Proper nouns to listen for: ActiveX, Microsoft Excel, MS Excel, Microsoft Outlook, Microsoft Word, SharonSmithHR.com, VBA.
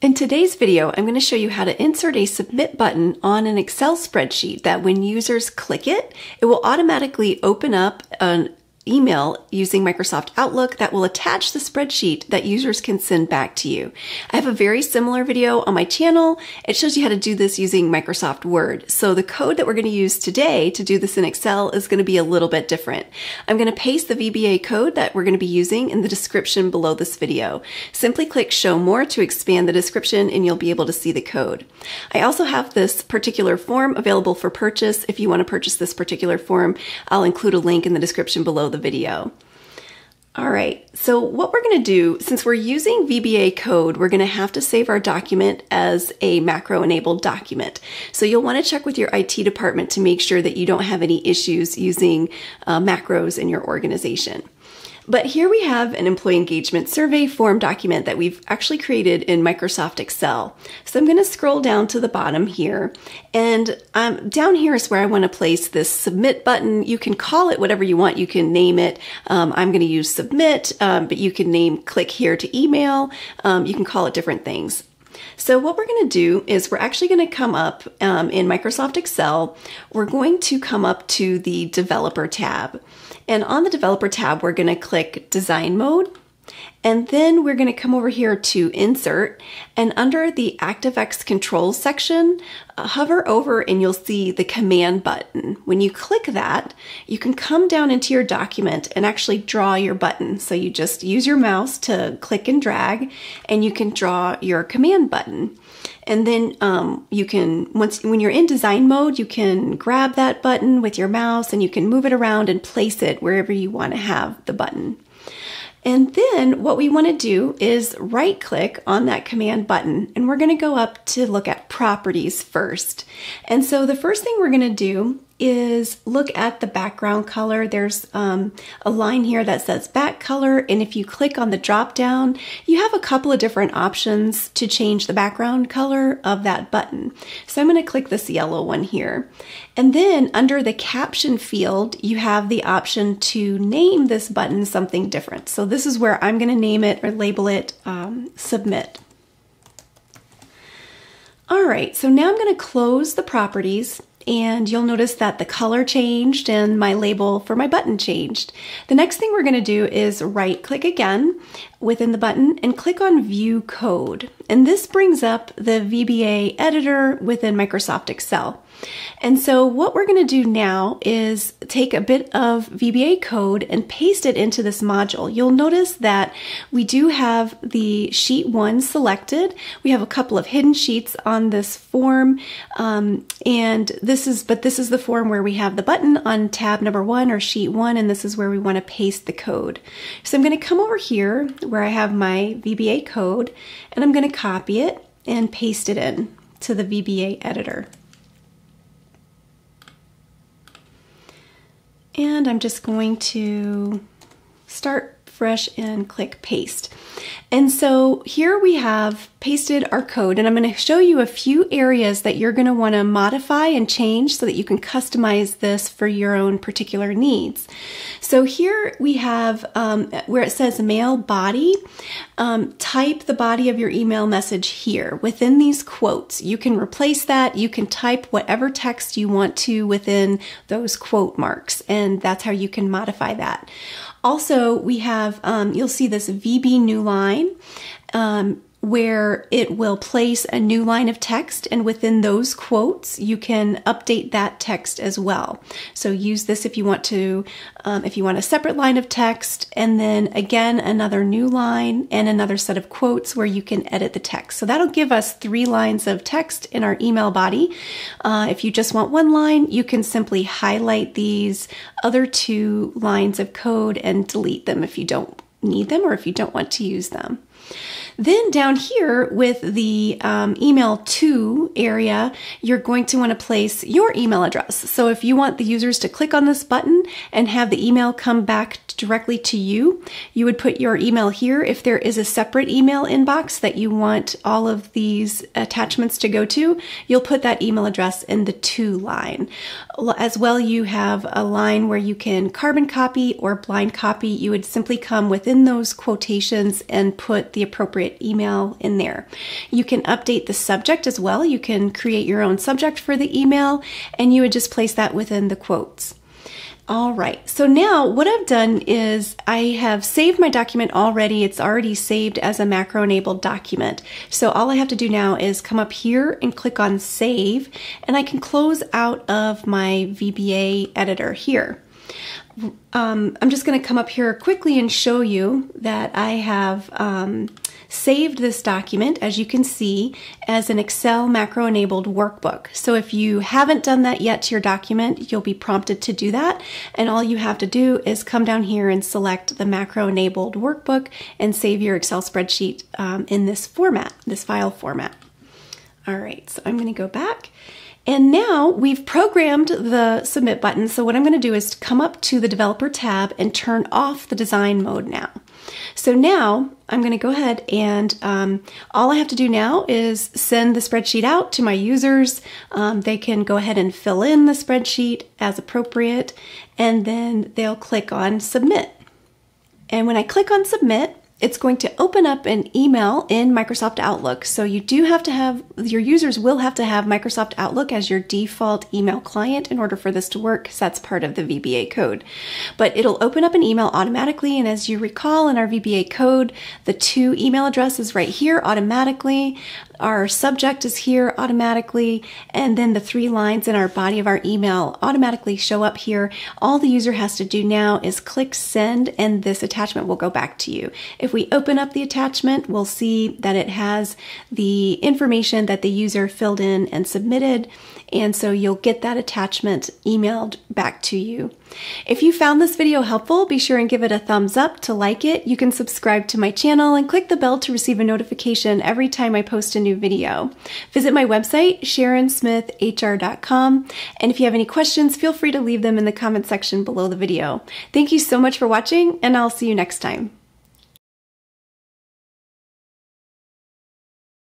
In today's video, I'm going to show you how to insert a submit button on an Excel spreadsheet that when users click it, it will automatically open up an email using Microsoft Outlook that will attach the spreadsheet that users can send back to you. I have a very similar video on my channel. It shows you how to do this using Microsoft Word. So the code that we're going to use today to do this in Excel is going to be a little bit different. I'm going to paste the VBA code that we're going to be using in the description below this video. Simply click Show More to expand the description and you'll be able to see the code. I also have this particular form available for purchase. If you want to purchase this particular form, I'll include a link in the description below the video. All right, so what we're going to do, since we're using VBA code, we're going to have to save our document as a macro-enabled document. So you'll want to check with your IT department to make sure that you don't have any issues using macros in your organization. But here we have an employee engagement survey form document that we've actually created in Microsoft Excel. So I'm going to scroll down to the bottom here, and down here is where I want to place this submit button. You can call it whatever you want. You can name it. I'm going to use submit, but you can name click here to email. You can call it different things. So what we're going to do is we're actually going to come up in Microsoft Excel, we're going to come up to the Developer tab. And on the Developer tab, we're going to click Design Mode. And then we're going to come over here to Insert, and under the ActiveX Controls section, hover over and you'll see the Command button. When you click that, you can come down into your document and actually draw your button. So you just use your mouse to click and drag, and you can draw your Command button. And then you can, when you're in design mode, you can grab that button with your mouse and you can move it around and place it wherever you want to have the button. And then what we want to do is right click on that command button, and we're going to go up to look at properties first. And so the first thing we're going to do is look at the background color. There's a line here that says back color, and if you click on the drop down, you have a couple of different options to change the background color of that button. So I'm going to click this yellow one here. And then under the caption field, you have the option to name this button something different. So this is where I'm going to name it or label it Submit. All right, so now I'm going to close the properties, and you'll notice that the color changed and my label for my button changed. The next thing we're going to do is right click again within the button and click on View Code. And this brings up the VBA editor within Microsoft Excel. And so what we're going to do now is take a bit of VBA code and paste it into this module. You'll notice that we do have the sheet 1 selected. We have a couple of hidden sheets on this form, but this is the form where we have the button on tab number 1 or sheet 1, and this is where we want to paste the code. So I'm going to come over here where I have my VBA code, and I'm going to copy it and paste it in to the VBA editor. And I'm just going to start fresh and click paste. And so here we have pasted our code, and I'm going to show you a few areas that you're going to want to modify and change so that you can customize this for your own particular needs. So here we have where it says mail body, type the body of your email message here within these quotes. You can replace that. You can type whatever text you want to within those quote marks, and that's how you can modify that. Also, we have, you'll see this vbNewLine where it will place a new line of text, and within those quotes, you can update that text as well. So use this if you want to, if you want a separate line of text, and then again, another new line and another set of quotes where you can edit the text. So that'll give us 3 lines of text in our email body. If you just want 1 line, you can simply highlight these other 2 lines of code and delete them if you don't need them or if you don't want to use them. Then down here with the email to area, you're going to want to place your email address. So if you want the users to click on this button and have the email come back directly to you, you would put your email here. If there is a separate email inbox that you want all of these attachments to go to, you'll put that email address in the to line. As well, you have a line where you can carbon copy or blind copy. You would simply come within those quotations and put the appropriate favorite email in there. You can update the subject as well. You can create your own subject for the email, and you would just place that within the quotes. All right, so now what I've done is I have saved my document already. It's already saved as a macro-enabled document. So all I have to do now is come up here and click on Save, and I can close out of my VBA editor here. I'm just going to come up here quickly and show you that I have saved this document, as you can see, as an Excel macro-enabled workbook. So if you haven't done that yet to your document, you'll be prompted to do that. And all you have to do is come down here and select the macro-enabled workbook and save your Excel spreadsheet in this format, this file format. All right, so I'm going to go back. And now we've programmed the submit button. So what I'm going to do is come up to the developer tab and turn off the design mode now. So now I'm going to go ahead and all I have to do now is send the spreadsheet out to my users. They can go ahead and fill in the spreadsheet as appropriate, and then they'll click on submit. And when I click on submit, it's going to open up an email in Microsoft Outlook. So you do have to have, your users will have to have Microsoft Outlook as your default email client in order for this to work, because that's part of the VBA code. But it'll open up an email automatically, and as you recall in our VBA code, the two email addresses right here automatically, our subject is here automatically, and then the three lines in our body of our email automatically show up here. All the user has to do now is click send, and this attachment will go back to you. If we open up the attachment, we'll see that it has the information that the user filled in and submitted, and so you'll get that attachment emailed back to you. If you found this video helpful, be sure and give it a thumbs up to like it. You can subscribe to my channel and click the bell to receive a notification every time I post a new video. Visit my website, SharonSmithHR.com, and if you have any questions, feel free to leave them in the comment section below the video. Thank you so much for watching, and I'll see you next time.